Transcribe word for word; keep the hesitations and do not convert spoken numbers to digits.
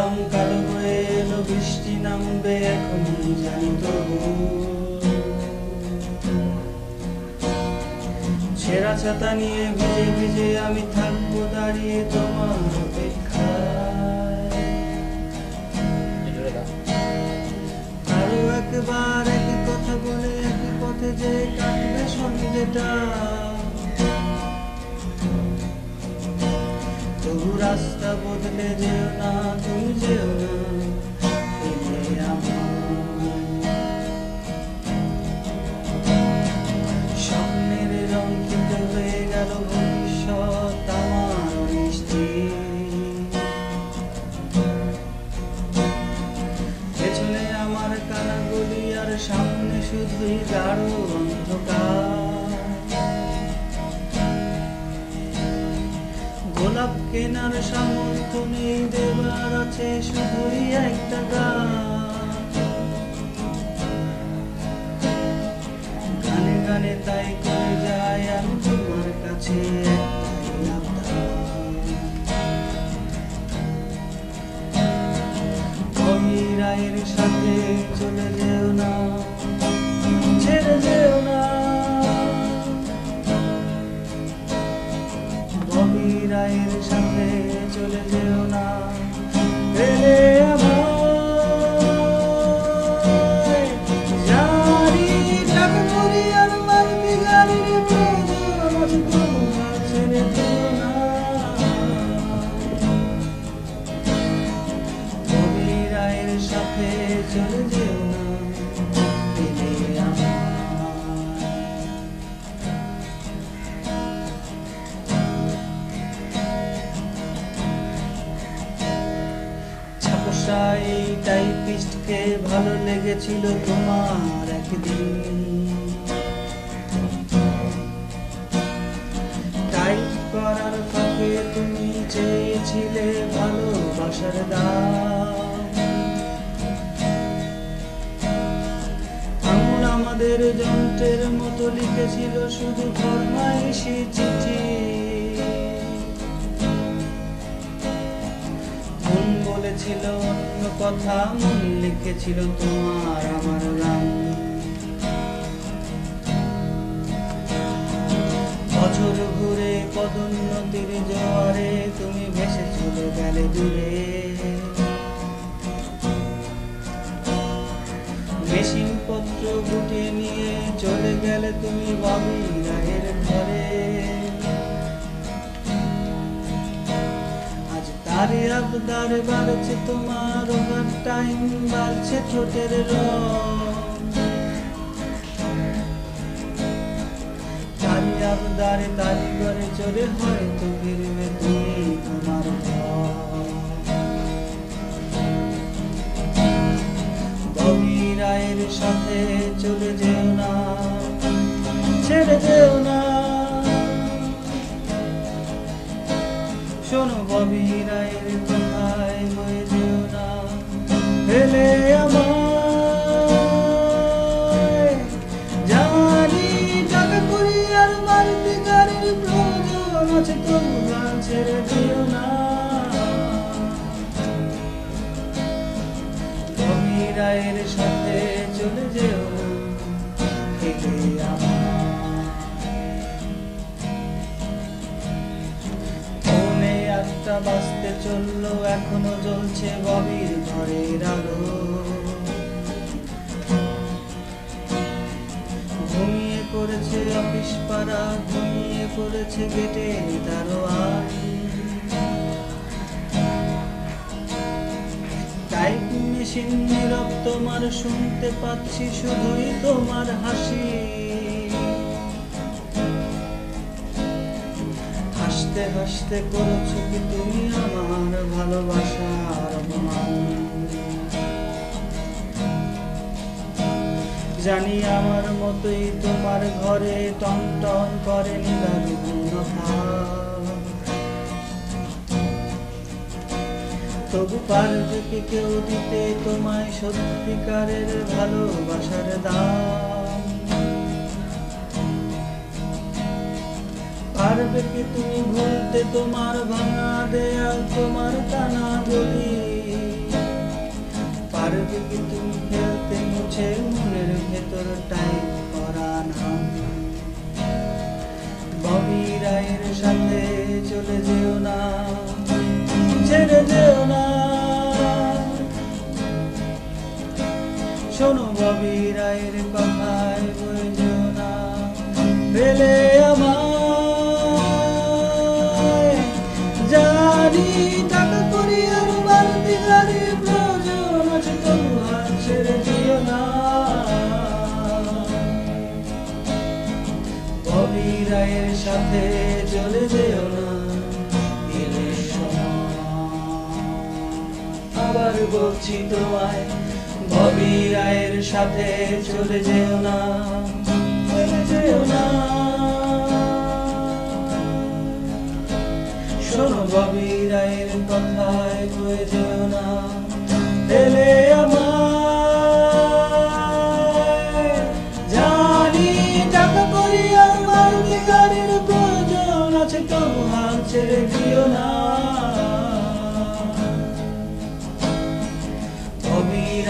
রং কালো হয়ে এলো, বৃষ্টি নামবে এখনই জানি তবু। ছেঁড়া ছাতা নিয়ে ভিজে ভিজে আমি থাকবো দাঁড়িয়ে তোমার অপেক্ষায়। আরো একবার একই কথা বলে একই পথে যে কাটবে সন্ধ্যেটা, তবু রাস্তা বদলে যেও না, তুমি যেও না ফিরে আমায়। সামনের রঙিন হয়ে গেল ভবিষ্যৎ আমার নিশ্চিত, পেছনে আমার কানাগুলি আর সামনে শুধুই গাঢ় অন্ধকার। গোলাপ কেনার সামর্থ্য নেই, দেবার আছে শুধুই একটা গান। গানে গানে তাই করে যায় আমি তোমার কাছে একটাই আবদার। কবিরায়ের সাথে চলে যেও না, ছেড়ে যেও না। কবিরায়ের সাথে চলে যেও না ফিরে আমায়। জানি চাকরি আর মারবি গাড়ির প্রয়োজন, তোমার ছেড়ে যেও না। কবিরায়ের সাথে চলে যেও না ফিরে আমায়। টাইপিস্টকে ভালো লেগেছিল তোমার একদিন, টাইপ করার ফাঁকে তুমি চেয়েছিলে ভালোবাসার দাম। আঙুল আমাদের যন্ত্রের মতো লিখেছিল শুধু ফরমাইশি চিঠি। ছিল অন্য কথা, মন লিখেছিল তোমার আমার গান। বছর ঘুরে পদোন্নতির জোয়ারে তুমি ভেসে চলে গেলে দূরে। মেশিন পত্র গুটিয়ে নিয়ে চলে গেলে তুমি বাবি রায়ের ঘরে। আরে আবদার বাড়ছে তোমার ওভার টাইম, বাড়ছে ঠোঁটের রং। তারি আবদারে তারি করে চলে হয়তো ফিরবে তুমি তোমার ঘর। বগিরায়ের সাথে চলে যেও না, ছেড়ে যেও না। শোনো কবিরায়ের কথায় হয়ে যেও না ফেলে আমায়। জানি টাকা করি আর বাড়িতে গাড়ির প্রয়োজন আছে, তবু গান ছেড়ে যেও না। কবিরায়ের সাথে চলে যেও ফেলে আমায়। বাঁচতে চললো এখনো জ্বলছে ববির ঘরের আলো। ঘুমিয়ে পড়েছে অফিস পাড়া, ঘুমিয়ে পড়েছে গেটে তারও আর। টাইপ মেশিন নীরব, তোমার শুনতে পাচ্ছি শুধুই তোমার হাসি। হাসতে হাসতে করছো কি তুমি আমার ভালোবাসার অপমান। জানি আমার মতোই তোমার ঘরে টনটন করে নিদারুণ ভাব, তবু পারবে কি কেউ দিতে তোমায় সত্যিকারের ভালোবাসার দাম। পারবে কি তুমি ভুলতে তোমার ভাঙা দেয়াল, তোমার টানা গলি। Gotta be between here, thing will change, and it'll get to the time for an hour. Bobby Ryan Shante, Chole Zeona, Chele Zeona. Shono Bobby Ryan Papai, Boy Zeona, Bele Amai. Jani, Taka Korea, Rubaldi, Jani, Bro. Rayer সাথে চলে যেও না এলে সময় আবার বলছি তোমায় ববি রায়ের সাথে চলে যেও না চলে যেও না শোনো ববি রায়ের কথায় কয়ে যেও না এলে Bobby